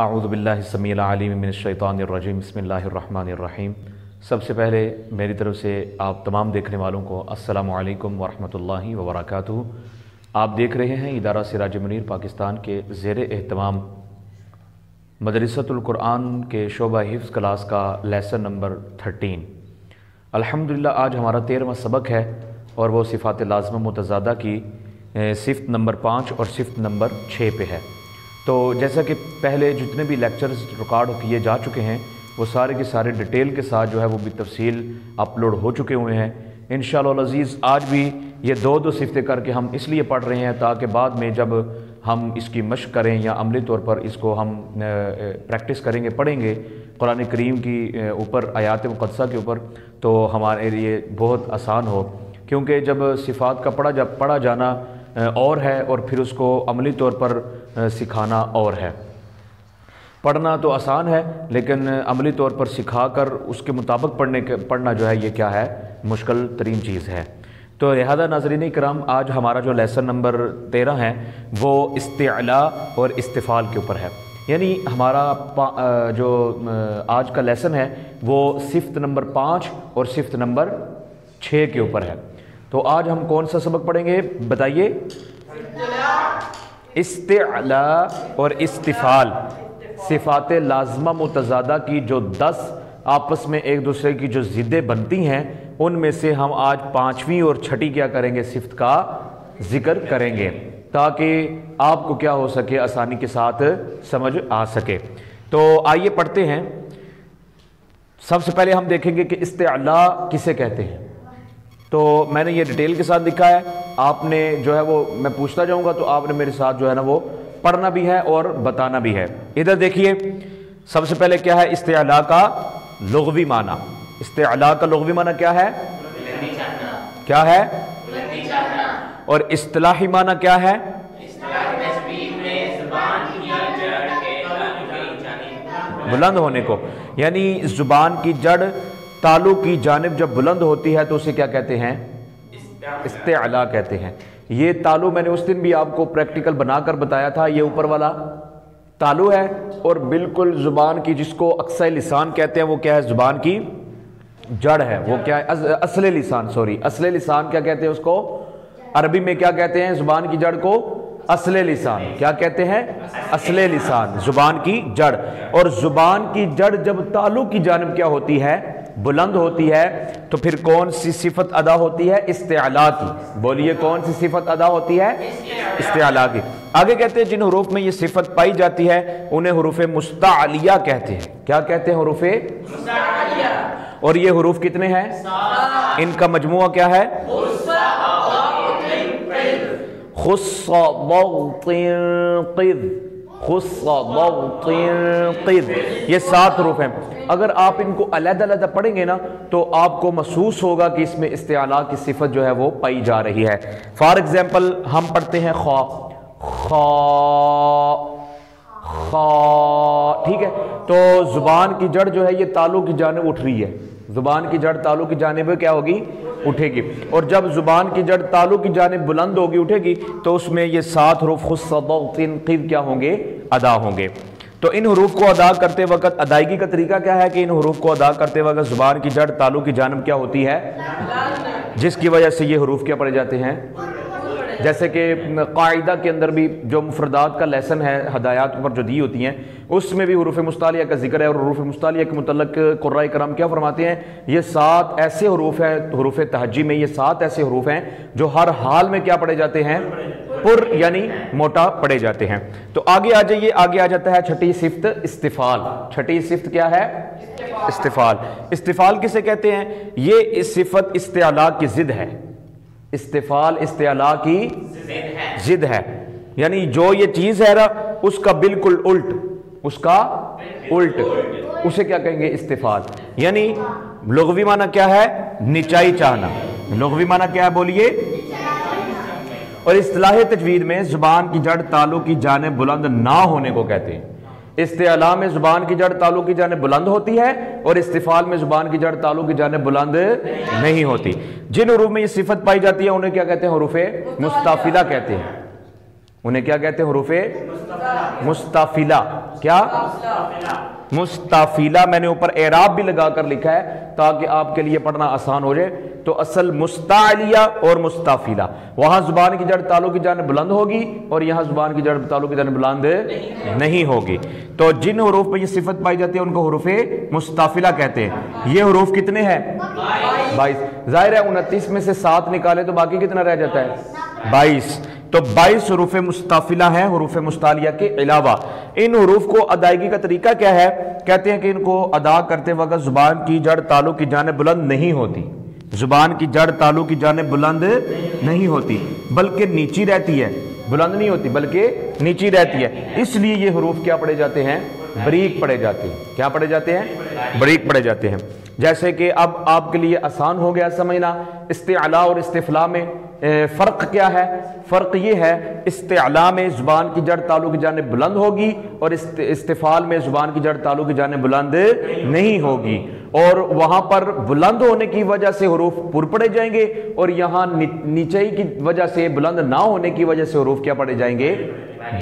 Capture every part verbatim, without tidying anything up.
अऊज़ु बिल्लाहि समीउल अलीम मिनश शैतानिर रजीम बिस्मिल्लाहिर रहमानिर रहीम। सबसे पहले मेरी तरफ़ से आप तमाम देखने वालों को अस्सलामु अलैकुम वरहमतुल्लाहि वबरकातुहू। आप देख रहे हैं इदारा सिराज मुनीर पाकिस्तान के ज़ेरे एहतमाम मदरसतुल कुरान के शोबा हिफ्ज़ क्लास का लेसन नंबर थर्टीन। अल्हम्दुलिल्लाह आज हमारा तेरहवां सबक है और वो सिफ़ात लाज़िमा मुतज़ादा की सिफ्त नंबर पाँच और सिफ्त नंबर छः पे है। तो जैसा कि पहले जितने भी लेक्चर्स रिकॉर्ड किए जा चुके हैं वो सारे के सारे डिटेल के साथ जो है वो भी तफसील अपलोड हो चुके हुए हैं। इंशाअल्लाह अज़ीज़ आज भी ये दो दो सिफ्तें करके हम इसलिए पढ़ रहे हैं ताकि बाद में जब हम इसकी मश्क करें या अमली तौर पर इसको हम प्रैक्टिस करेंगे, पढ़ेंगे कुरान करीम की ऊपर आयात मुक़द्दसा के ऊपर, तो हमारे लिए बहुत आसान हो। क्योंकि जब सिफ़ात का पढ़ा जा पढ़ा जाना और है और फिर उसको अमली तौर पर सिखाना और है। पढ़ना तो आसान है लेकिन अमली तौर पर सिखा कर उसके मुताबिक पढ़ने के पढ़ना जो है ये क्या है, मुश्किल तरीन चीज़ है। तो लिहाजा नाज़रीन इकराम आज हमारा जो लेसन नंबर तेरह है वो इस्तिला और इस्तिफाल के ऊपर है। यानी हमारा जो आज का लेसन है वो सिफ्त नंबर पाँच और सिफ्त नंबर छः के ऊपर है। तो आज हम कौन सा सबक पढ़ेंगे बताइए? इस्तिला और इस्तिफाल, सिफ़ात लाज़िमा मुतज़ादा की जो दस आपस में एक दूसरे की जो ज़िद्दें बनती हैं उनमें से हम आज पाँचवीं और छठी क्या करेंगे, सिफ्त का जिक्र करेंगे ताकि आपको क्या हो सके, आसानी के साथ समझ आ सके। तो आइए पढ़ते हैं। सबसे पहले हम देखेंगे कि इस्तिला किसे कहते हैं। तो मैंने ये डिटेल के साथ लिखा है, आपने जो है वो मैं पूछता जाऊंगा तो आपने मेरे साथ जो है ना वो पढ़ना भी है और बताना भी है। इधर देखिए सबसे पहले क्या है इस्तिला का लुग़वी माना। इस्तिला का लुग़वी माना क्या है? क्या है? और इस्तिलाही माना क्या है? बुलंद होने को, यानी जुबान की जड़ तालु की जानिब जब बुलंद होती है तो उसे क्या कहते हैं, इस्तिला कहते हैं। ये तालु मैंने उस दिन भी आपको प्रैक्टिकल बनाकर बताया था, ये ऊपर वाला तालु है और बिल्कुल जुबान की जिसको अक्सा लिसान कहते हैं वो क्या है, जुबान की जड़ है, वो क्या है, असले लिसान, सॉरी असले लिसान क्या कहते हैं उसको, अरबी में क्या कहते हैं जुबान की जड़ को, असले लिसान क्या कहते हैं, असले लिसान, जुबान की जड़। और जुबान की जड़ जब तालु की जानिब क्या होती है, बुलंद होती है तो फिर कौन सी सिफत अदा होती है, इस्तिला की। बोलिए कौन सी सिफत अदा होती है, इस्तिला की। आगे कहते हैं जिन हुरूफ में ये सिफत पाई जाती है उन्हें हुरूफ मुस्तालिया कहते हैं। क्या कहते हैं, हुरूफ मुस्तालिया। और ये हुरूफ कितने हैं, इनका मजमुआ क्या है, खुस्स ضَغْطٍ قِظْ, खुस्स ضَغْطٍ قِظْ, ये सात हुरूफ हैं। अगर आप इनको अलग अलग पढ़ेंगे ना तो आपको महसूस होगा कि इसमें इस्तिला की सिफत जो है वो पाई जा रही है। फॉर एग्जाम्पल हम पढ़ते हैं खा खा खा, ठीक है। तो जुबान की जड़ जो है ये तालु की जानिब उठ रही है, जुबान की जड़ तालु की जानिब क्या होगी, उठेगी। और जब जुबान की जड़ तालु की जानिब बुलंद होगी, उठेगी, तो उसमें ये सात हुरूफ खुस्स ज़ग़्तिन क़िज़ क्या होंगे, अदा होंगे। तो इन हुरूफ को अदा करते वक्त अदायगी का तरीका क्या है कि इन हुरूफ को अदा करते वक्त जुबान की जड़ तालु की जानिब क्या होती है, जिसकी वजह से ये हुरूफ क्या पढ़े जाते हैं। जैसे कि कायदा के अंदर भी जो मुफरदात का लेसन है, हदायत पर जो दी होती हैं, उसमें भी हुरूफ मुस्तालिया का जिक्र है। और हुरूफ मुस्तालिया के मुतल्लक कुर्राए करम क्या फरमाते हैं, ये सात ऐसे हुरूफ हैं, हुरूफ तहज्जी में ये सात ऐसे हुरूफ हैं जो हर हाल में क्या पढ़े जाते हैं, पुर यानी मोटा पढ़े जाते हैं। तो आगे आ जाइए, आगे आ जाता है छठी सिफ्त इस्तिफाल। छठी सिफ्त क्या है, इस्तिफाल। इस्तिफाल किसे कहते हैं, ये इस सिफत इस्तिला की जिद है। इस्तिफाल इस्तिला की जिद है, यानी जो ये चीज है ना उसका बिल्कुल उल्ट, उसका उल्ट, उसे क्या कहेंगे, इस्तिफाल। यानी लुग़वी माना क्या है, निचाई चाहना। लुग़वी माना क्या है, बोलिए। और इस्तिलाह तजवीद में जुबान की जड़ तालु की जानिब बुलंद ना होने को कहते हैं। इस्तिला में जुबान की जड़ तालु की जानिब बुलंद होती है और इस्तिफाल में जुबान की जड़ तालु की जानिब बुलंद नहीं होती। जिन हुरूफ में ये सिफत पाई जाती है उन्हें क्या कहते हैं, हुरूफ मुस्तफिला कहते हैं। उन्हें क्या कहते हैं? हुरूफे मुस्तफिला। क्या मुस्तफिला? मैंने ऊपर एराब भी लगाकर लिखा है ताकि आपके लिए पढ़ना आसान हो जाए। तो असल मुस्तालिया और मुस्तफिला, वहां जुबान की जड़ तालु की जान बुलंद होगी और यहाँ जुबान की जड़ तालु की जान बुलंद नहीं, नहीं होगी। तो जिन हरूफ पर यह सिफत पाई जाती है उनको हुरूफे मुस्तफिला कहते हैं। ये हरूफ कितने हैं? बाईस। जाहिर है उनतीस में से सात निकाले तो बाकी कितना रह जाता है? बाईस। तो बाईस हुरूफ मुस्तफिला हैं हुरूफ मुस्तालिया के अलावा। इन हुरूफ को अदायगी का तरीका क्या है? कहते हैं कि इनको अदा करते वक्त जुबान की जड़ तालु की जाने बुलंद नहीं होती, जुबान की जड़ तालु की जाने बुलंद नहीं होती बल्कि नीची रहती है, बुलंद नहीं होती बल्कि नीची रहती है। इसलिए ये हुरूफ क्या पढ़े जाते हैं? बरीक पढ़े जाते हैं। क्या पढ़े जाते हैं? बरीक पढ़े जाते हैं। जैसे कि अब आपके लिए आसान हो गया समझना। इस्तिअला और इस्तिफला में फ़र्क क्या है? फ़र्क ये है इस्तिअला में ज़ुबान की जड़ तालु की जाने बुलंद होगी और इस्तिफाल में ज़ुबान की जड़ तालु की जाने बुलंद नहीं होगी, और वहाँ पर बुलंद होने की वजह से हुरूफ पुर पड़े जाएंगे और यहाँ नीचे की वजह से बुलंद ना होने की वजह से हुरूफ क्या पड़े जाएंगे?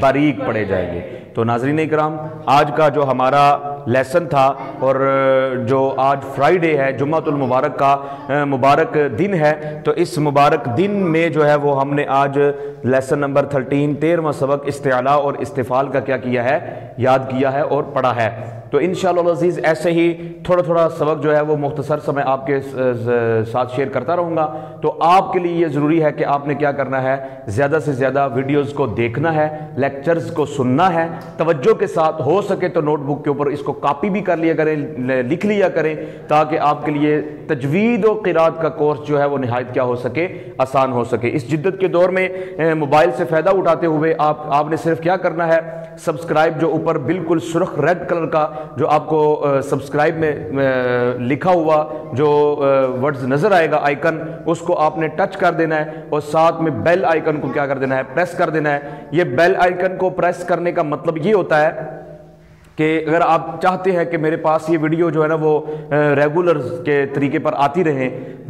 बारीक पड़े जाएंगे। तो नाज़रीन इकराम, आज का जो हमारा लेसन था और जो आज फ्राइडे है, जुम्मातुल मुबारक का मुबारक दिन है, तो इस मुबारक दिन में जो है वो हमने आज लेसन नंबर थर्टीन तेरहवां सबक इस्तिअला और इस्तिफाल का क्या किया है? याद किया है और पढ़ा है। तो इंशाअल्लाह अज़ीज़ ऐसे ही थोड़ा थोड़ा सबक जो है वो मुख्तसर समय आपके साथ शेयर करता रहूँगा। तो आपके लिए ये ज़रूरी है कि आपने क्या करना है? ज़्यादा से ज़्यादा वीडियोज़ को देखना है, लेक्चर्स को सुनना है तवज्जो के साथ। हो सके तो नोटबुक के ऊपर इसको कापी भी कर लिया करें, लिख लिया करें, ताकि आपके लिए तजवीद और क़िरात का कोर्स जो है वो नहायत क्या हो सके? आसान हो सके। इस जिद्दत के दौर में मोबाइल से फ़ायदा उठाते हुए आप आपने सिर्फ क्या करना है? सब्सक्राइब, जो ऊपर बिल्कुल सुर्ख रेड कलर का जो आपको सब्सक्राइब में लिखा हुआ जो वर्ड्स नज़र आएगा आइकन, उसको आपने टच कर देना है और साथ में बेल आइकन को क्या कर देना है? प्रेस कर देना है। ये बेल आइकन को प्रेस करने का मतलब ये होता है कि अगर आप चाहते हैं कि मेरे पास ये वीडियो जो है ना वो रेगुलर के तरीके पर आती रहे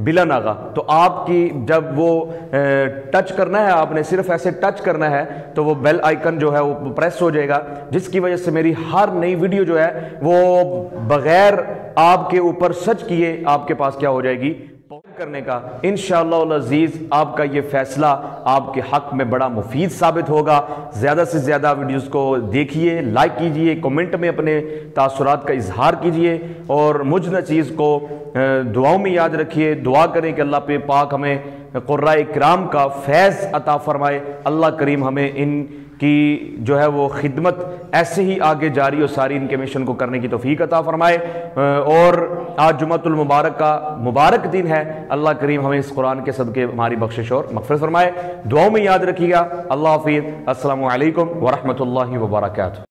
बिला नागा, तो आपकी जब वो टच करना है, आपने सिर्फ ऐसे टच करना है तो वो बेल आइकन जो है वो प्रेस हो जाएगा, जिसकी वजह से मेरी हर नई वीडियो जो है वो बग़ैर आपके ऊपर सर्च किए आपके पास क्या हो जाएगी? करने का। इंशाअल्लाह अज़ीज़ आपका ये फैसला आपके हक में बड़ा मुफीद साबित होगा। ज़्यादा से ज़्यादा वीडियोस को देखिए, लाइक कीजिए, कमेंट में अपने तासुरात का इजहार कीजिए और मुझ न चीज़ को दुआओं में याद रखिए। दुआ करें कि अल्लाह पे पाक हमें क़ुर्राए किराम का फैज़ अता फ़रमाए। अल्लाह करीम हमें इन कि जो है वो खिदमत ऐसे ही आगे जारी और सारी इनके मिशन को करने की तौफीक अता फरमाए। और आज जुम्मतुल मुबारक का मुबारक दिन है, अल्लाह करीम हमें इस कुरान के सदके हमारी बख्शिश और मग़फ़िरत फरमाए। दुआओं में याद रखिएगा। अल्लाह हाफ़िज़। अस्सलामु अलैकुम व रहमतुल्लाहि व बरकातुहू।